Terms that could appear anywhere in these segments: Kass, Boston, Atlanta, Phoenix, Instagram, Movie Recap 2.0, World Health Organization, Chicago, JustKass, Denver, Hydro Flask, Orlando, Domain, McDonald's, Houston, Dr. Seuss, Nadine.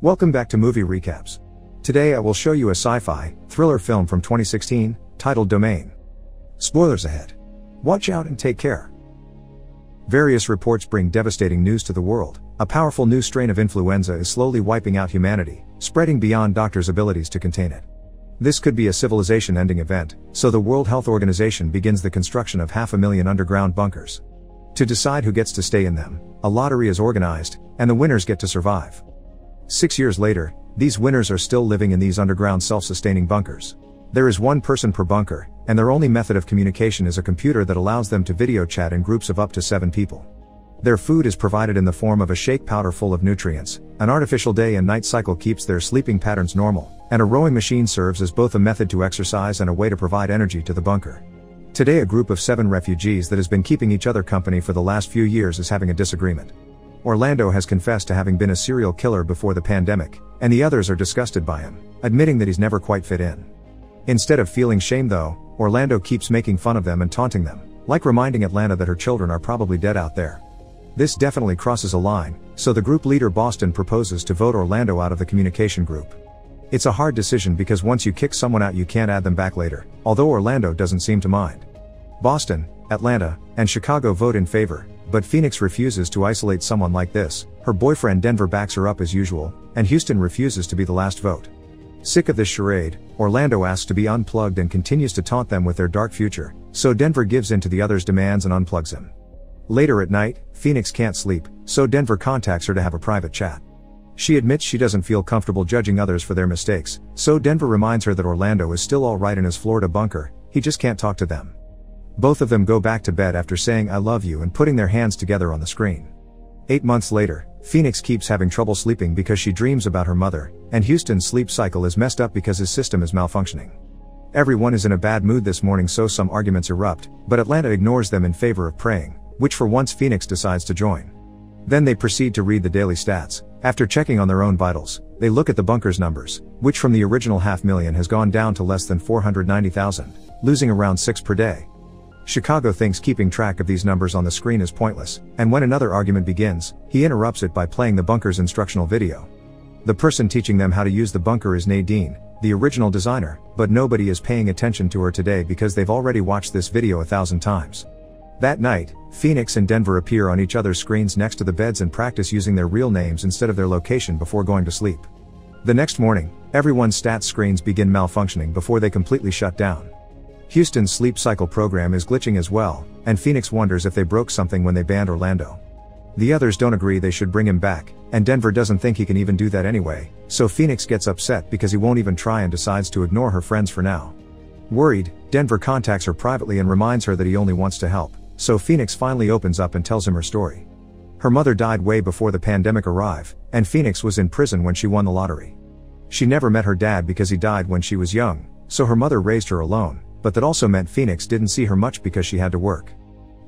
Welcome back to Movie Recaps. Today I will show you a sci-fi, thriller film from 2016, titled Domain. Spoilers ahead. Watch out and take care. Various reports bring devastating news to the world. A powerful new strain of influenza is slowly wiping out humanity, spreading beyond doctors' abilities to contain it. This could be a civilization-ending event, so the World Health Organization begins the construction of 500,000 underground bunkers. To decide who gets to stay in them, a lottery is organized, and the winners get to survive. 6 years later, these winners are still living in these underground self-sustaining bunkers. There is one person per bunker, and their only method of communication is a computer that allows them to video chat in groups of up to 7 people. Their food is provided in the form of a shake powder full of nutrients, an artificial day and night cycle keeps their sleeping patterns normal, and a rowing machine serves as both a method to exercise and a way to provide energy to the bunker. Today a group of 7 refugees that has been keeping each other company for the last few years is having a disagreement. Orlando has confessed to having been a serial killer before the pandemic, and the others are disgusted by him, admitting that he's never quite fit in. Instead of feeling shame though, Orlando keeps making fun of them and taunting them, like reminding Atlanta that her children are probably dead out there. This definitely crosses a line, so the group leader Boston proposes to vote Orlando out of the communication group. It's a hard decision because once you kick someone out you can't add them back later, although Orlando doesn't seem to mind. Boston, Atlanta, and Chicago vote in favor, but Phoenix refuses to isolate someone like this, her boyfriend Denver backs her up as usual, and Houston refuses to be the last vote. Sick of this charade, Orlando asks to be unplugged and continues to taunt them with their dark future, so Denver gives in to the other's demands and unplugs him. Later at night, Phoenix can't sleep, so Denver contacts her to have a private chat. She admits she doesn't feel comfortable judging others for their mistakes, so Denver reminds her that Orlando is still alright in his Florida bunker, he just can't talk to them. Both of them go back to bed after saying I love you and putting their hands together on the screen. 8 months later, Phoenix keeps having trouble sleeping because she dreams about her mother, and Houston's sleep cycle is messed up because his system is malfunctioning. Everyone is in a bad mood this morning so some arguments erupt, but Atlanta ignores them in favor of praying, which for once Phoenix decides to join. Then they proceed to read the daily stats. After checking on their own vitals, they look at the bunker's numbers, which from the original 500,000 has gone down to less than 490,000, losing around 6 per day. Chicago thinks keeping track of these numbers on the screen is pointless, and when another argument begins, he interrupts it by playing the bunker's instructional video. The person teaching them how to use the bunker is Nadine, the original designer, but nobody is paying attention to her today because they've already watched this video 1,000 times. That night, Phoenix and Denver appear on each other's screens next to the beds and practice using their real names instead of their location before going to sleep. The next morning, everyone's stats screens begin malfunctioning before they completely shut down. Houston's sleep cycle program is glitching as well, and Phoenix wonders if they broke something when they banned Orlando. The others don't agree they should bring him back, and Denver doesn't think he can even do that anyway, so Phoenix gets upset because he won't even try and decides to ignore her friends for now. Worried, Denver contacts her privately and reminds her that he only wants to help, so Phoenix finally opens up and tells him her story. Her mother died way before the pandemic arrived, and Phoenix was in prison when she won the lottery. She never met her dad because he died when she was young, so her mother raised her alone. But that also meant Phoenix didn't see her much because she had to work.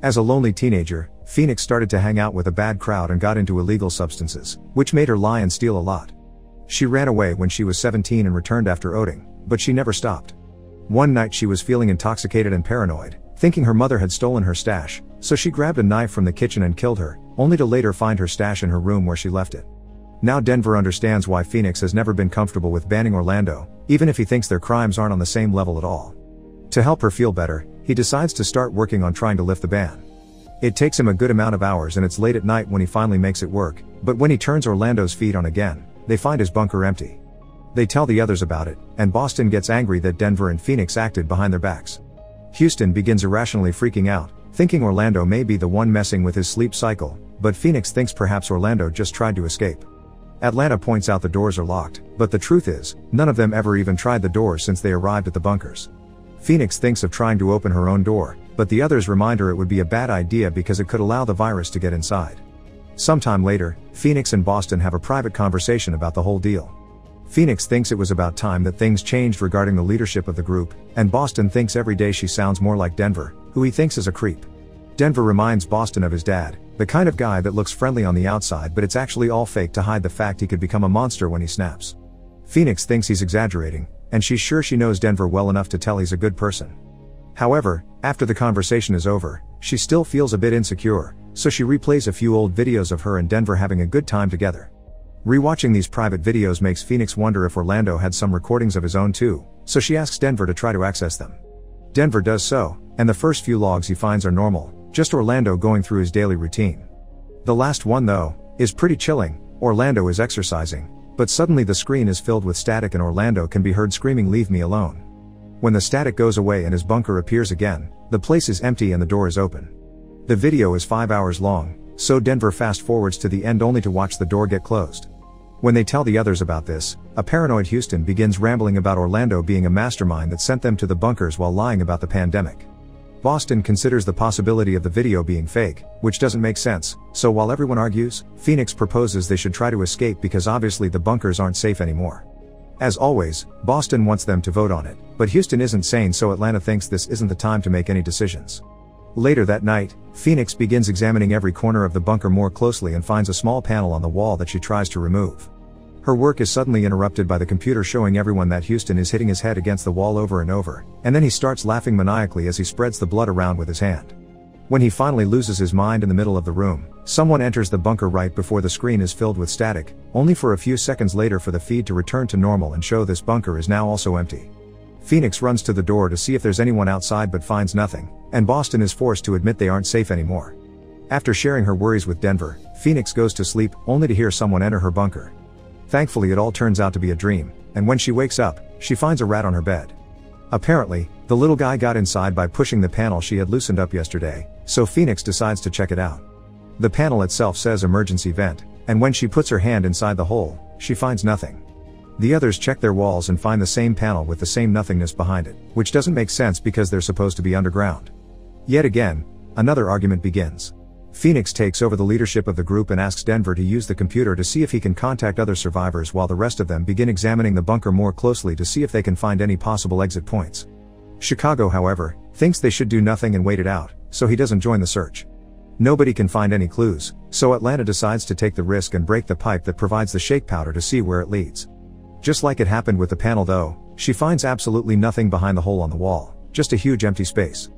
As a lonely teenager, Phoenix started to hang out with a bad crowd and got into illegal substances, which made her lie and steal a lot. She ran away when she was 17 and returned after outing, but she never stopped. One night she was feeling intoxicated and paranoid, thinking her mother had stolen her stash, so she grabbed a knife from the kitchen and killed her, only to later find her stash in her room where she left it. Now Denver understands why Phoenix has never been comfortable with banning Orlando, even if he thinks their crimes aren't on the same level at all. To help her feel better, he decides to start working on trying to lift the ban. It takes him a good amount of hours and it's late at night when he finally makes it work, but when he turns Orlando's feet on again, they find his bunker empty. They tell the others about it, and Boston gets angry that Denver and Phoenix acted behind their backs. Houston begins irrationally freaking out, thinking Orlando may be the one messing with his sleep cycle, but Phoenix thinks perhaps Orlando just tried to escape. Atlanta points out the doors are locked, but the truth is, none of them ever even tried the doors since they arrived at the bunkers. Phoenix thinks of trying to open her own door, but the others remind her it would be a bad idea because it could allow the virus to get inside. Sometime later, Phoenix and Boston have a private conversation about the whole deal. Phoenix thinks it was about time that things changed regarding the leadership of the group, and Boston thinks every day she sounds more like Denver, who he thinks is a creep. Denver reminds Boston of his dad, the kind of guy that looks friendly on the outside but it's actually all fake to hide the fact he could become a monster when he snaps. Phoenix thinks he's exaggerating, and she's sure she knows Denver well enough to tell he's a good person. However, after the conversation is over, she still feels a bit insecure, so she replays a few old videos of her and Denver having a good time together. Rewatching these private videos makes Phoenix wonder if Orlando had some recordings of his own too, so she asks Denver to try to access them. Denver does so, and the first few logs he finds are normal, just Orlando going through his daily routine. The last one though, is pretty chilling. Orlando is exercising, but suddenly the screen is filled with static and Orlando can be heard screaming, "Leave me alone." When the static goes away and his bunker appears again, the place is empty and the door is open. The video is 5 hours long, so Denver fast forwards to the end only to watch the door get closed. When they tell the others about this, a paranoid Houston begins rambling about Orlando being a mastermind that sent them to the bunkers while lying about the pandemic. Boston considers the possibility of the video being fake, which doesn't make sense, so while everyone argues, Phoenix proposes they should try to escape because obviously the bunkers aren't safe anymore. As always, Boston wants them to vote on it, but Houston isn't sane, so Atlanta thinks this isn't the time to make any decisions. Later that night, Phoenix begins examining every corner of the bunker more closely and finds a small panel on the wall that she tries to remove. Her work is suddenly interrupted by the computer showing everyone that Houston is hitting his head against the wall over and over, and then he starts laughing maniacally as he spreads the blood around with his hand. When he finally loses his mind in the middle of the room, someone enters the bunker right before the screen is filled with static, only for a few seconds later for the feed to return to normal and show this bunker is now also empty. Phoenix runs to the door to see if there's anyone outside but finds nothing, and Boston is forced to admit they aren't safe anymore. After sharing her worries with Denver, Phoenix goes to sleep, only to hear someone enter her bunker. Thankfully it all turns out to be a dream, and when she wakes up, she finds a rat on her bed. Apparently, the little guy got inside by pushing the panel she had loosened up yesterday, so Phoenix decides to check it out. The panel itself says emergency vent, and when she puts her hand inside the hole, she finds nothing. The others check their walls and find the same panel with the same nothingness behind it, which doesn't make sense because they're supposed to be underground. Yet again, another argument begins. Phoenix takes over the leadership of the group and asks Denver to use the computer to see if he can contact other survivors while the rest of them begin examining the bunker more closely to see if they can find any possible exit points. Chicago, however, thinks they should do nothing and wait it out, so he doesn't join the search. Nobody can find any clues, so Atlanta decides to take the risk and break the pipe that provides the shake powder to see where it leads. Just like it happened with the panel though, she finds absolutely nothing behind the hole on the wall, just a huge empty space.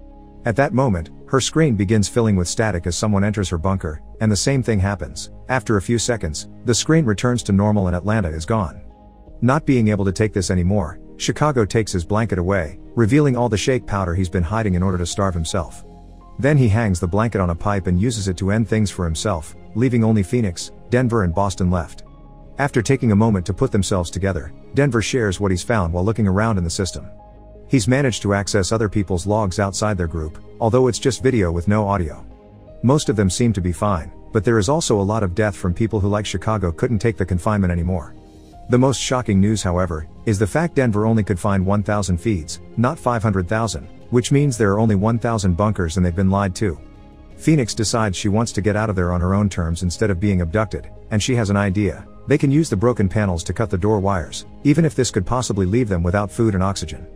At that moment, her screen begins filling with static as someone enters her bunker, and the same thing happens. After a few seconds, the screen returns to normal and Atlanta is gone. Not being able to take this anymore, Chicago takes his blanket away, revealing all the shake powder he's been hiding in order to starve himself. Then he hangs the blanket on a pipe and uses it to end things for himself, leaving only Phoenix, Denver and Boston left. After taking a moment to put themselves together, Denver shares what he's found while looking around in the system. He's managed to access other people's logs outside their group, although it's just video with no audio. Most of them seem to be fine, but there is also a lot of death from people who, like Chicago, couldn't take the confinement anymore. The most shocking news, however, is the fact Denver only could find 1,000 feeds, not 500,000, which means there are only 1,000 bunkers and they've been lied to. Phoenix decides she wants to get out of there on her own terms instead of being abducted, and she has an idea. They can use the broken panels to cut the door wires, even if this could possibly leave them without food and oxygen.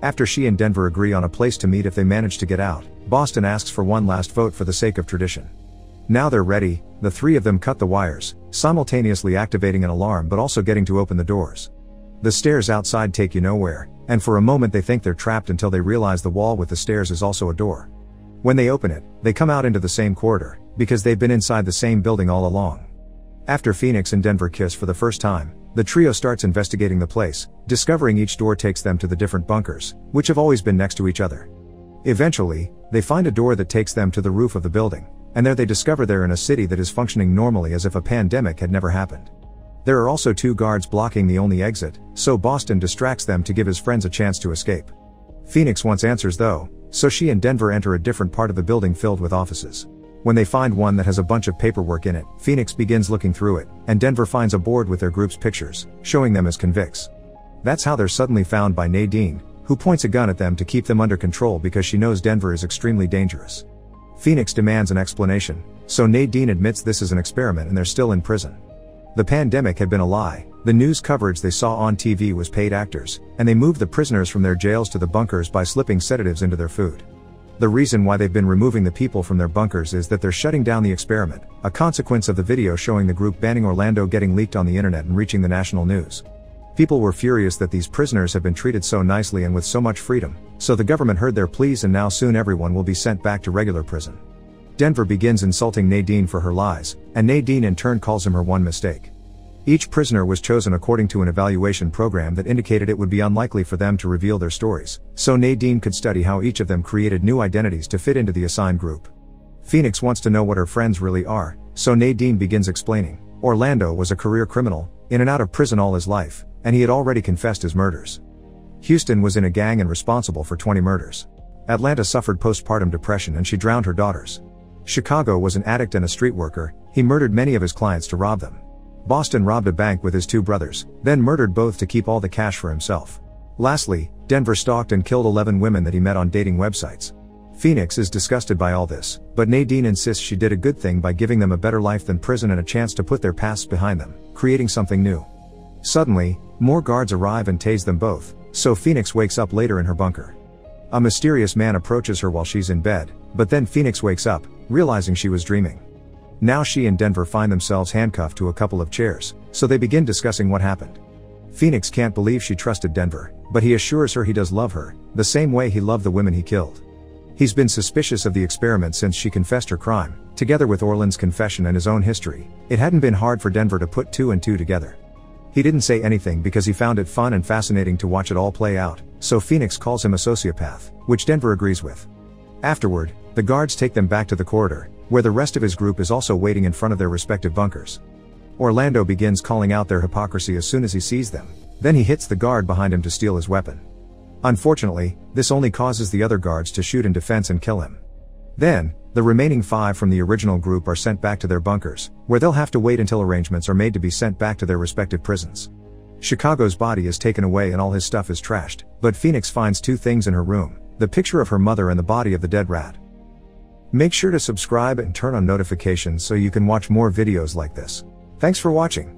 After she and Denver agree on a place to meet if they manage to get out, Boston asks for one last vote for the sake of tradition. Now they're ready, the three of them cut the wires, simultaneously activating an alarm but also getting to open the doors. The stairs outside take you nowhere, and for a moment they think they're trapped until they realize the wall with the stairs is also a door. When they open it, they come out into the same corridor, because they've been inside the same building all along. After Phoenix and Denver kiss for the first time, the trio starts investigating the place, discovering each door takes them to the different bunkers, which have always been next to each other. Eventually, they find a door that takes them to the roof of the building, and there they discover they're in a city that is functioning normally as if a pandemic had never happened. There are also two guards blocking the only exit, so Boston distracts them to give his friends a chance to escape. Phoenix wants answers though, so she and Denver enter a different part of the building filled with offices. When they find one that has a bunch of paperwork in it, Phoenix begins looking through it, and Denver finds a board with their group's pictures, showing them as convicts. That's how they're suddenly found by Nadine, who points a gun at them to keep them under control because she knows Denver is extremely dangerous. Phoenix demands an explanation, so Nadine admits this is an experiment and they're still in prison. The pandemic had been a lie, the news coverage they saw on TV was paid actors, and they moved the prisoners from their jails to the bunkers by slipping sedatives into their food. The reason why they've been removing the people from their bunkers is that they're shutting down the experiment, a consequence of the video showing the group banning Orlando getting leaked on the internet and reaching the national news. People were furious that these prisoners have been treated so nicely and with so much freedom, so the government heard their pleas and now soon everyone will be sent back to regular prison. Denver begins insulting Nadine for her lies, and Nadine in turn calls him her one mistake. Each prisoner was chosen according to an evaluation program that indicated it would be unlikely for them to reveal their stories, so Nadine could study how each of them created new identities to fit into the assigned group. Phoenix wants to know what her friends really are, so Nadine begins explaining. Orlando was a career criminal, in and out of prison all his life, and he had already confessed his murders. Houston was in a gang and responsible for 20 murders. Atlanta suffered postpartum depression and she drowned her daughters. Chicago was an addict and a street worker, he murdered many of his clients to rob them. Boston robbed a bank with his two brothers, then murdered both to keep all the cash for himself. Lastly, Denver stalked and killed 11 women that he met on dating websites. Phoenix is disgusted by all this, but Nadine insists she did a good thing by giving them a better life than prison and a chance to put their pasts behind them, creating something new. Suddenly, more guards arrive and tase them both, so Phoenix wakes up later in her bunker. A mysterious man approaches her while she's in bed, but then Phoenix wakes up, realizing she was dreaming. Now she and Denver find themselves handcuffed to a couple of chairs, so they begin discussing what happened. Phoenix can't believe she trusted Denver, but he assures her he does love her, the same way he loved the women he killed. He's been suspicious of the experiment since she confessed her crime, together with Orland's confession and his own history. It hadn't been hard for Denver to put two and two together. He didn't say anything because he found it fun and fascinating to watch it all play out, so Phoenix calls him a sociopath, which Denver agrees with. Afterward, the guards take them back to the corridor, where the rest of his group is also waiting in front of their respective bunkers. Orlando begins calling out their hypocrisy as soon as he sees them, then he hits the guard behind him to steal his weapon. Unfortunately, this only causes the other guards to shoot in defense and kill him. Then, the remaining 5 from the original group are sent back to their bunkers, where they'll have to wait until arrangements are made to be sent back to their respective prisons. Chicago's body is taken away and all his stuff is trashed, but Phoenix finds 2 things in her room, the picture of her mother and the body of the dead rat. Make sure to subscribe and turn on notifications so you can watch more videos like this. Thanks for watching.